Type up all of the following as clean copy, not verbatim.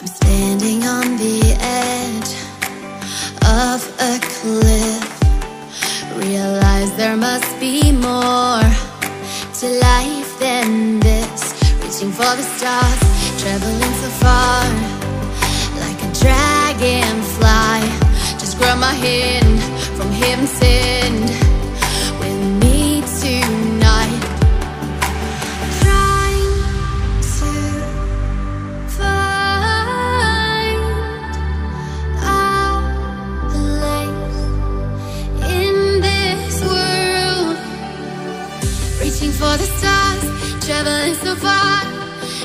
I'm standing on the edge of a cliff. Realize there must be more to life than this. Reaching for the stars, traveling so far, like a dragonfly. Just grab my hand from heaven's end. For the stars, traveling so far,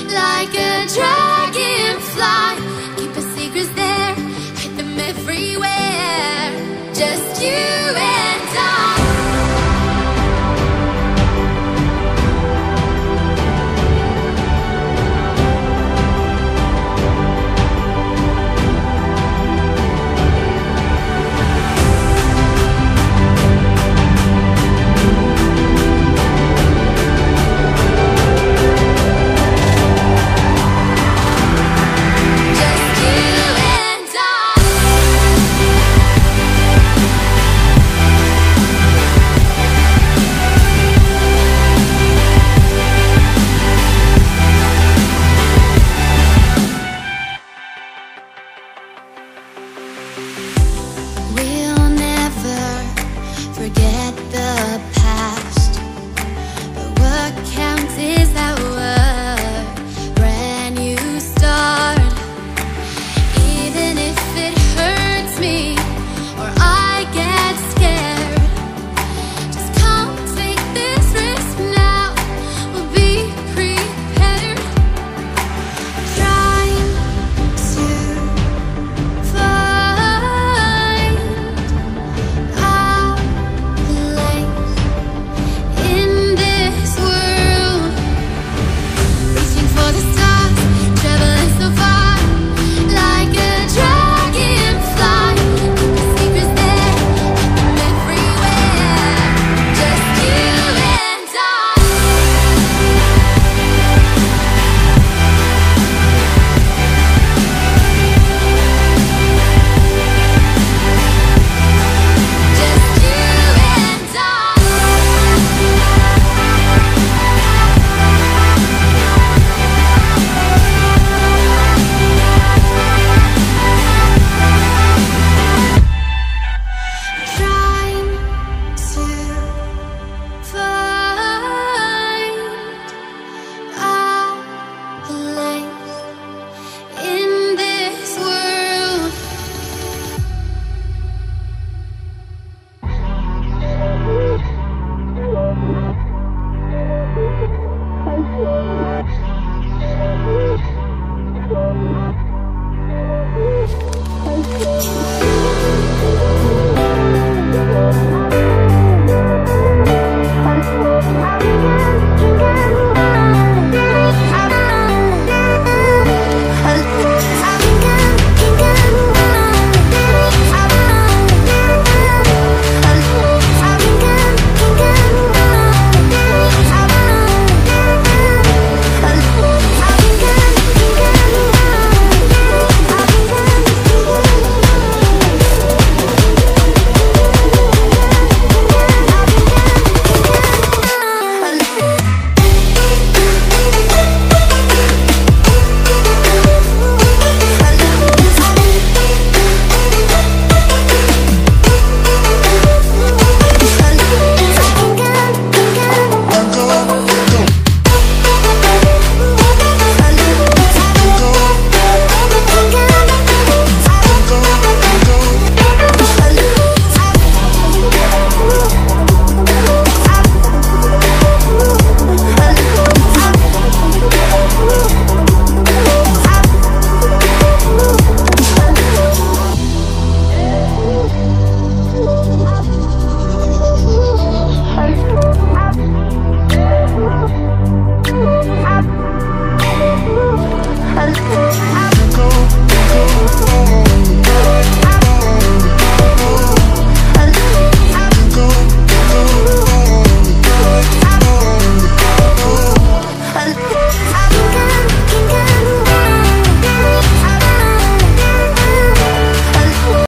like a dragonfly. Keep our secrets there, hide them everywhere. Just you and I.